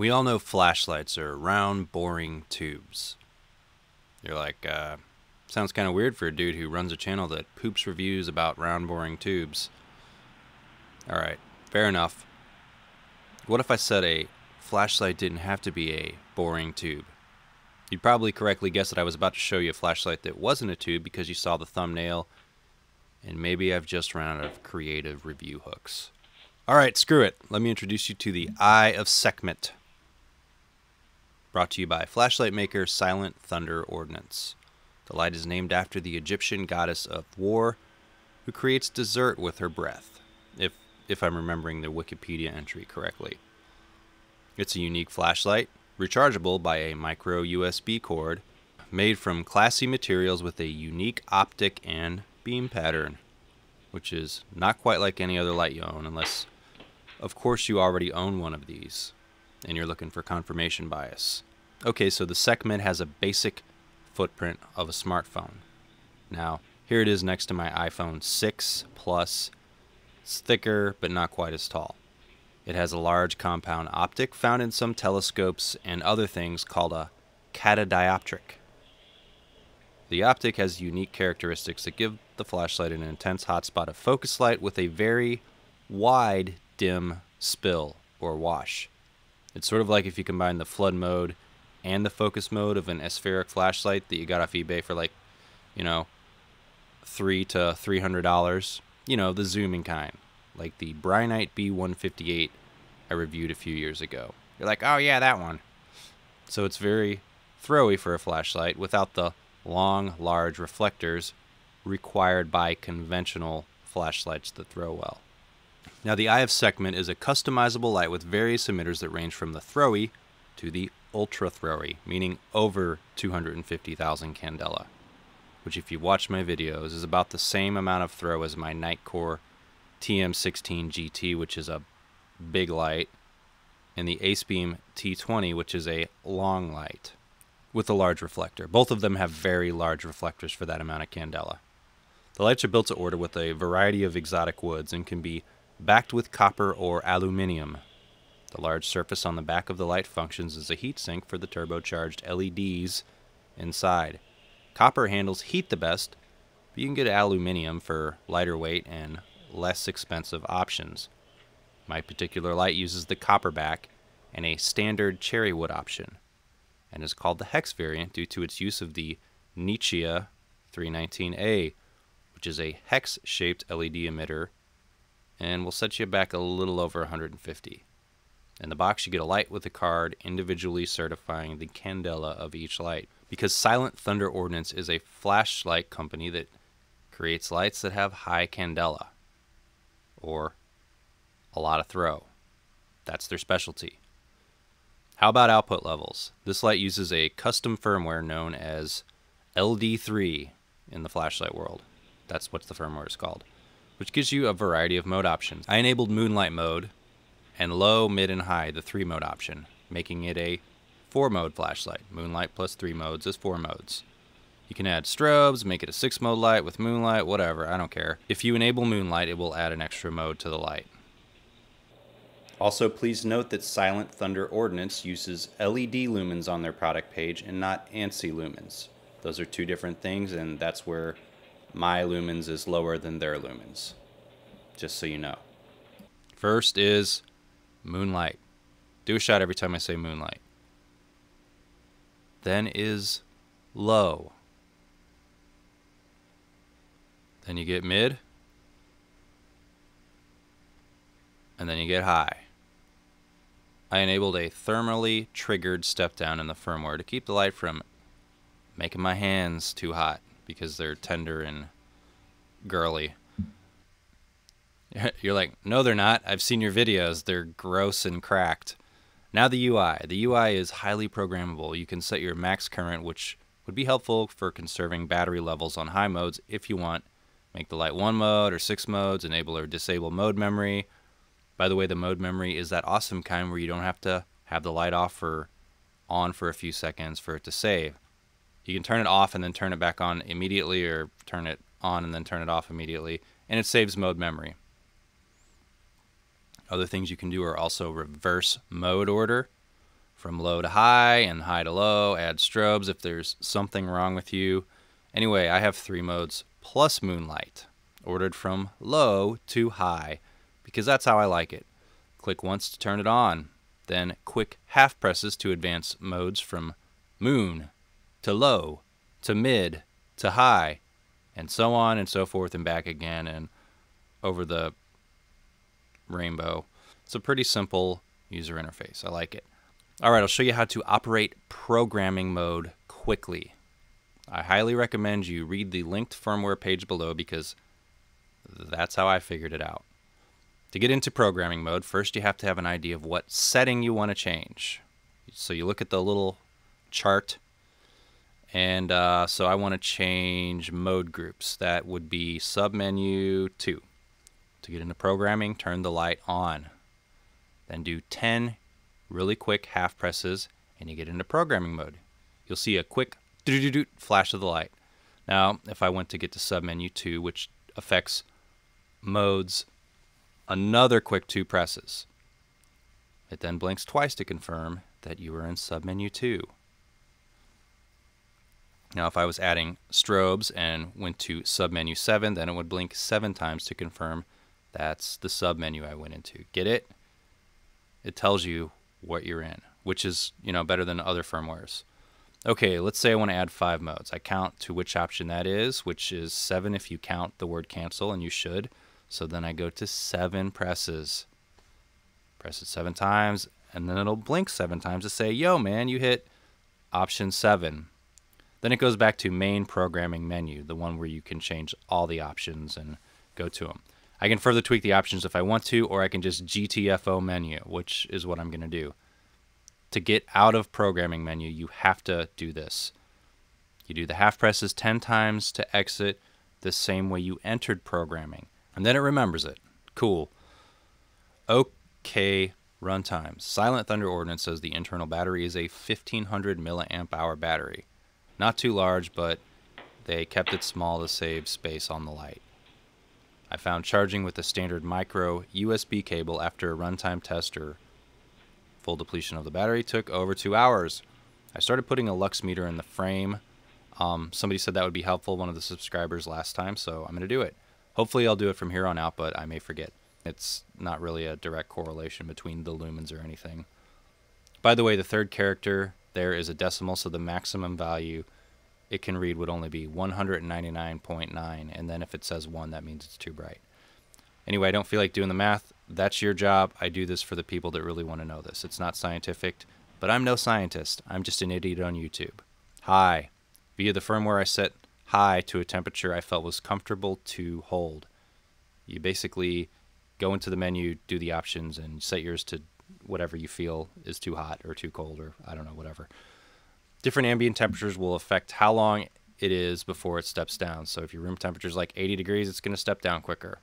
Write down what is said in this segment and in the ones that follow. We all know flashlights are round, boring tubes. You're like, sounds kind of weird for a dude who runs a channel that poops reviews about round, boring tubes. Alright, fair enough. What if I said a flashlight didn't have to be a boring tube? You'd probably correctly guess that I was about to show you a flashlight that wasn't a tube because you saw the thumbnail, and maybe I've just run out of creative review hooks. Alright, screw it. Let me introduce you to the Eye of Sekhmet, brought to you by flashlight maker Silent Thunder Ordnance. The light is named after the Egyptian goddess of war, who creates dessert with her breath, if I'm remembering the Wikipedia entry correctly. It's a unique flashlight, rechargeable by a micro USB cord, made from classy materials with a unique optic and beam pattern, which is not quite like any other light you own, unless, of course, you already own one of these, and you're looking for confirmation bias. Okay, so the Sekhmet has a basic footprint of a smartphone. Now, here it is next to my iPhone 6 Plus. It's thicker, but not quite as tall. It has a large compound optic found in some telescopes and other things called a catadioptric. The optic has unique characteristics that give the flashlight an intense hotspot of focus light with a very wide dim spill or wash. It's sort of like if you combine the flood mode and the focus mode of an aspheric flashlight that you got off eBay for like, you know, $300 to $300. You know, the zooming kind, like the Brinyte B158 I reviewed a few years ago. You're like, oh yeah, that one. So it's very throwy for a flashlight without the long, large reflectors required by conventional flashlights that throw well. Now, the Eye of Sekhmet is a customizable light with various emitters that range from the throwy to the ultra throwy, meaning over 250,000 candela, which, if you watch my videos, is about the same amount of throw as my Nightcore TM16GT, which is a big light, and the Acebeam T20, which is a long light with a large reflector. Both of them have very large reflectors for that amount of candela. The lights are built to order with a variety of exotic woods and can be backed with copper or aluminium. The large surface on the back of the light functions as a heat sink for the turbocharged LEDs inside. Copper handles heat the best, but you can get aluminium for lighter weight and less expensive options. My particular light uses the copper back and a standard cherry wood option, and is called the hex variant due to its use of the Nichia 319A, which is a hex-shaped LED emitter, and will set you back a little over 150. In the box, you get a light with a card individually certifying the candela of each light. Because Silent Thunder Ordnance is a flashlight company that creates lights that have high candela, or a lot of throw. That's their specialty. How about output levels? This light uses a custom firmware known as LD3 in the flashlight world. That's what the firmware is called, which gives you a variety of mode options. I enabled Moonlight mode and low, mid, and high, the 3-mode option, making it a 4-mode flashlight. Moonlight plus 3 modes is 4 modes. You can add strobes, make it a 6-mode light with Moonlight, whatever, I don't care. If you enable Moonlight, it will add an extra mode to the light. Also, please note that Silent Thunder Ordnance uses LED lumens on their product page and not ANSI lumens. Those are two different things, and that's where my lumens is lower than their lumens, just so you know. First is Moonlight. Do a shot every time I say Moonlight. Then is low. Then you get mid. And then you get high. I enabled a thermally triggered step down in the firmware to keep the light from making my hands too hot because they're tender and girly. You're like, no, they're not. I've seen your videos. They're gross and cracked. Now the UI. The UI is highly programmable. You can set your max current, which would be helpful for conserving battery levels on high modes if you want. Make the light 1 mode or 6 modes, enable or disable mode memory. By the way, the mode memory is that awesome kind where you don't have to have the light off or on for a few seconds for it to save. You can turn it off and then turn it back on immediately, or turn it on and then turn it off immediately, and it saves mode memory. Other things you can do are also reverse mode order, from low to high and high to low, add strobes if there's something wrong with you. Anyway, I have three modes plus Moonlight, ordered from low to high, because that's how I like it. Click once to turn it on, then quick half presses to advance modes from moon to low to mid to high, and so on and so forth and back again and over the rainbow. It's a pretty simple user interface. I like it. All right, I'll show you how to operate programming mode quickly. I highly recommend you read the linked firmware page below because that's how I figured it out. To get into programming mode, first you have to have an idea of what setting you want to change. So you look at the little chart, and so I want to change mode groups. That would be submenu 2. To get into programming, turn the light on. Then do 10 really quick half presses, and you get into programming mode. You'll see a quick doo-doo-doo flash of the light. Now, if I went to get to submenu 2, which affects modes, another quick 2 presses. It then blinks twice to confirm that you are in submenu 2. Now, if I was adding strobes and went to submenu 7, then it would blink 7 times to confirm that's the submenu I went into. Get it? It tells you what you're in, which is, you know, better than other firmwares. Okay, let's say I want to add 5 modes. I count to which option that is, which is 7 if you count the word cancel, and you should. So then I go to 7 presses. Press it 7 times, and then it'll blink 7 times to say, yo, man, you hit option 7. Then it goes back to main programming menu, the one where you can change all the options and go to them. I can further tweak the options if I want to, or I can just GTFO menu, which is what I'm going to do. To get out of programming menu, you have to do this. You do the half presses 10 times to exit the same way you entered programming. And then it remembers it. Cool. Okay, runtime. Silent Thunder Ordnance says the internal battery is a 1500 milliamp hour battery. Not too large, but they kept it small to save space on the light. I found charging with a standard micro USB cable after a runtime test or full depletion of the battery took over 2 hours. I started putting a lux meter in the frame. Somebody said that would be helpful, one of the subscribers last time, so I'm going to do it. Hopefully I'll do it from here on out, but I may forget. It's not really a direct correlation between the lumens or anything. By the way, the third character there is a decimal, so the maximum value it can read would only be 199.9, and then if it says 1, that means it's too bright. Anyway, I don't feel like doing the math. That's your job. I do this for the people that really want to know this. It's not scientific, but I'm no scientist. I'm just an idiot on YouTube. High. Via the firmware, I set high to a temperature I felt was comfortable to hold. You basically go into the menu, do the options, and set yours to whatever you feel is too hot or too cold, or I don't know, whatever. Different ambient temperatures will affect how long it is before it steps down. So if your room temperature is like 80 degrees, it's going to step down quicker.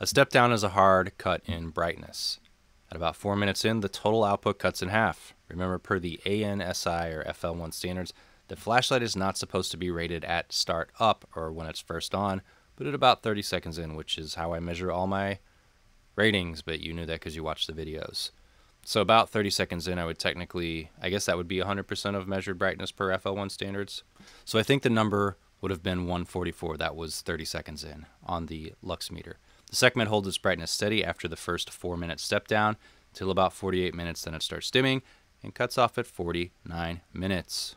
A step down is a hard cut in brightness. At about 4 minutes in, the total output cuts in half. Remember, per the ANSI or FL1 standards, the flashlight is not supposed to be rated at start up or when it's first on, but at about 30 seconds in, which is how I measure all my ratings, but you knew that because you watched the videos. So about 30 seconds in, I would technically, I guess that would be 100% of measured brightness per FL1 standards. So I think the number would have been 144. That was 30 seconds in on the lux meter. The Sekhmet holds its brightness steady after the first 4-minute step down till about 48 minutes, then it starts dimming and cuts off at 49 minutes.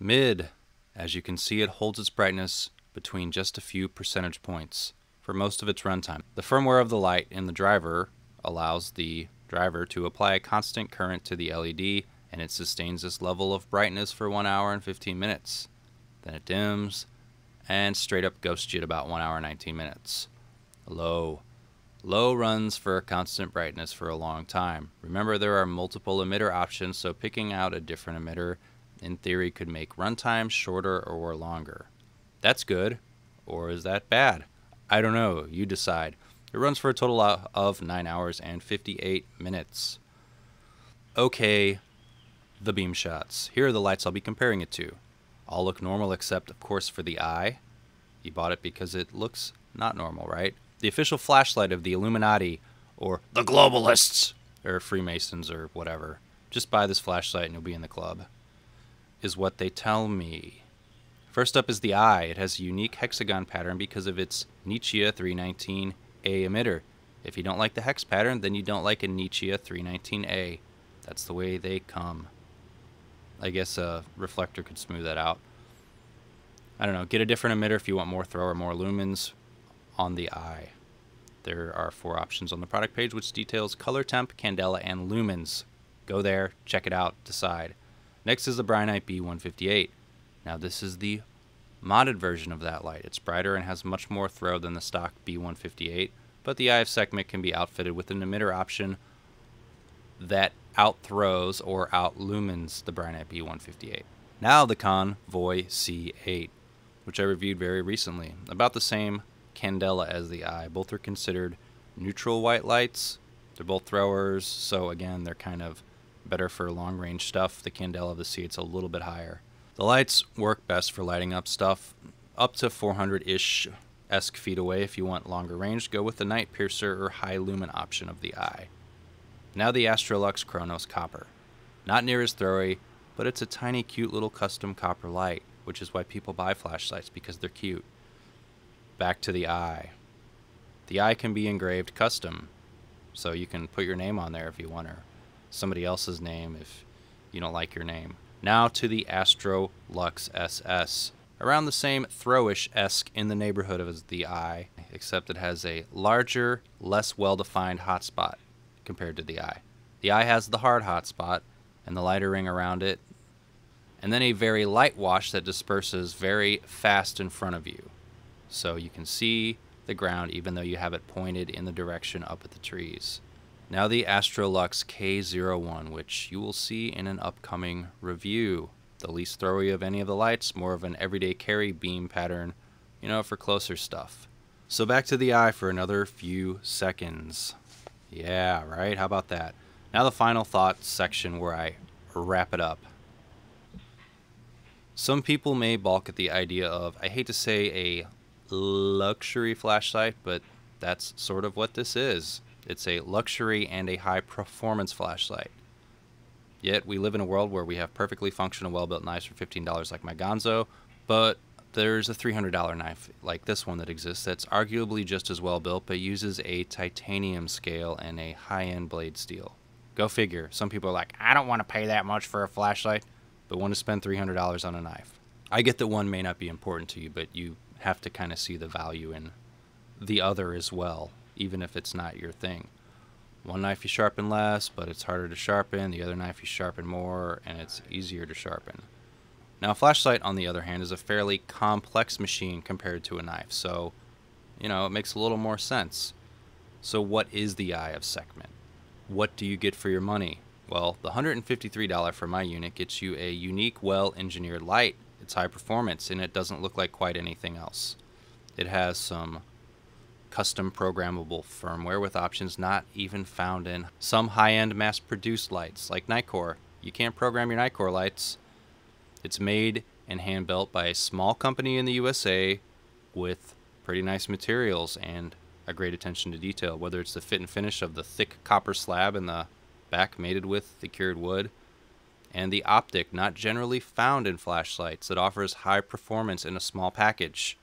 Mid, as you can see, it holds its brightness between just a few percentage points for most of its runtime. The firmware of the light in the driver allows the driver to apply a constant current to the LED, and it sustains this level of brightness for 1 hour and 15 minutes. Then it dims and straight up ghosts you at about 1 hour and 19 minutes. Low. Low runs for a constant brightness for a long time. Remember, there are multiple emitter options, so picking out a different emitter in theory could make runtime shorter or longer. That's good, or is that bad? I don't know. You decide. It runs for a total of 9 hours and 58 minutes. Okay, the beam shots. Here are the lights I'll be comparing it to. All look normal except, of course, for the eye. You bought it because it looks not normal, right? The official flashlight of the Illuminati, or the Globalists, or Freemasons, or whatever. Just buy this flashlight and you'll be in the club, is what they tell me. First up is the Eye. It has a unique hexagon pattern because of its Nichia 319A emitter. If you don't like the hex pattern, then you don't like a Nichia 319A. That's the way they come. I guess a reflector could smooth that out. I don't know. Get a different emitter if you want more throw or more lumens on the Eye. There are 4 options on the product page, which details color temp, candela, and lumens. Go there, check it out, decide. Next is the Brinyte B158. Now this is the modded version of that light. It's brighter and has much more throw than the stock B158, but the Eye of Sekhmet can be outfitted with an emitter option that out-throws or out-lumens the Brinyte B158. Now the Convoy C8, which I reviewed very recently. About the same candela as the Eye. Both are considered neutral white lights. They're both throwers, so again, they're kind of better for long-range stuff. The candela of the C8's a little bit higher. The lights work best for lighting up stuff up to 400-ish-esque feet away. If you want longer range, go with the Night Piercer or High Lumen option of the Eye. Now the Astrolux Chronos Copper. Not near as throwy, but it's a tiny, cute little custom copper light, which is why people buy flashlights, because they're cute. Back to the Eye. The Eye can be engraved custom, so you can put your name on there if you want, or somebody else's name if you don't like your name. Now to the Astrolux SS. Around the same throwish-esque in the neighborhood as the Eye, except it has a larger, less well-defined hotspot compared to the Eye. The Eye has the hard hotspot and the lighter ring around it, and then a very light wash that disperses very fast in front of you. So you can see the ground even though you have it pointed in the direction up at the trees. Now the Astrolux K01, which you will see in an upcoming review. The least throwy of any of the lights, more of an everyday carry beam pattern, you know, for closer stuff. So back to the Eye for another few seconds. Yeah, right? How about that? Now the final thoughts section where I wrap it up. Some people may balk at the idea of, I hate to say, a luxury flashlight, but that's sort of what this is. It's a luxury and a high-performance flashlight. Yet, we live in a world where we have perfectly functional, well-built knives for $15 like my Gonzo, but there's a $300 knife like this one that exists that's arguably just as well-built, but uses a titanium scale and a high-end blade steel. Go figure. Some people are like, I don't want to pay that much for a flashlight, but want to spend $300 on a knife. I get that one may not be important to you, but you have to kind of see the value in the other as well, even if it's not your thing. One knife you sharpen less, but it's harder to sharpen. The other knife you sharpen more, and it's easier to sharpen. Now, a flashlight, on the other hand, is a fairly complex machine compared to a knife, so, you know, it makes a little more sense. So what is the Eye of Sekhmet? What do you get for your money? Well, the $153 for my unit gets you a unique, well-engineered light. It's high performance, and it doesn't look like quite anything else. It has some custom programmable firmware with options not even found in some high-end mass-produced lights like Nikkor. You can't program your Nikkor lights. It's made and hand-built by a small company in the USA with pretty nice materials and a great attention to detail, whether it's the fit and finish of the thick copper slab in the back mated with the cured wood, and the optic not generally found in flashlights that offers high performance in a small package.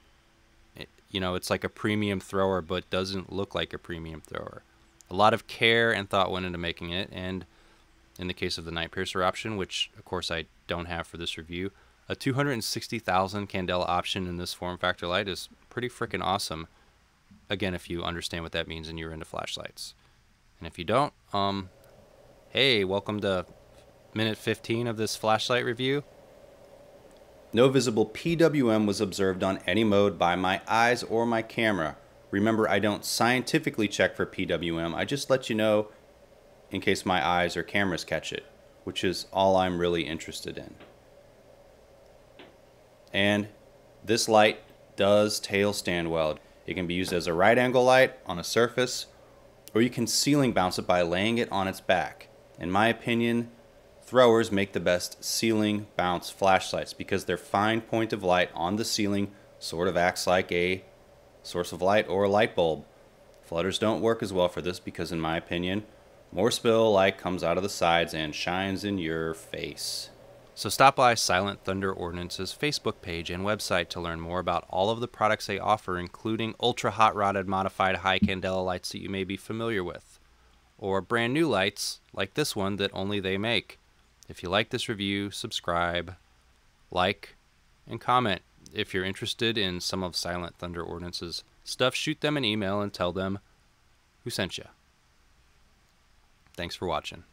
You know, it's like a premium thrower, but doesn't look like a premium thrower. A lot of care and thought went into making it, and in the case of the Night Piercer option, which, of course, I don't have for this review, a 260,000 candela option in this form factor light is pretty freaking awesome. Again, if you understand what that means and you're into flashlights. And if you don't, hey, welcome to minute 15 of this flashlight review. No visible PWM was observed on any mode by my eyes or my camera. Remember, I don't scientifically check for PWM, I just let you know in case my eyes or cameras catch it, which is all I'm really interested in. And this light does tail stand well. It can be used as a right angle light on a surface, or you can ceiling bounce it by laying it on its back. In my opinion, throwers make the best ceiling bounce flashlights because their fine point of light on the ceiling sort of acts like a source of light or a light bulb. Flutters don't work as well for this because, in my opinion, More spill light comes out of the sides and shines in your face. So stop by Silent Thunder Ordnance's Facebook page and website to learn more about all of the products they offer, including ultra hot rodded modified high candela lights that you may be familiar with, or brand new lights like this one that only they make. If you like this review, subscribe, like, and comment. If you're interested in some of Silent Thunder Ordnance's stuff, shoot them an email and tell them who sent you. Thanks for watching.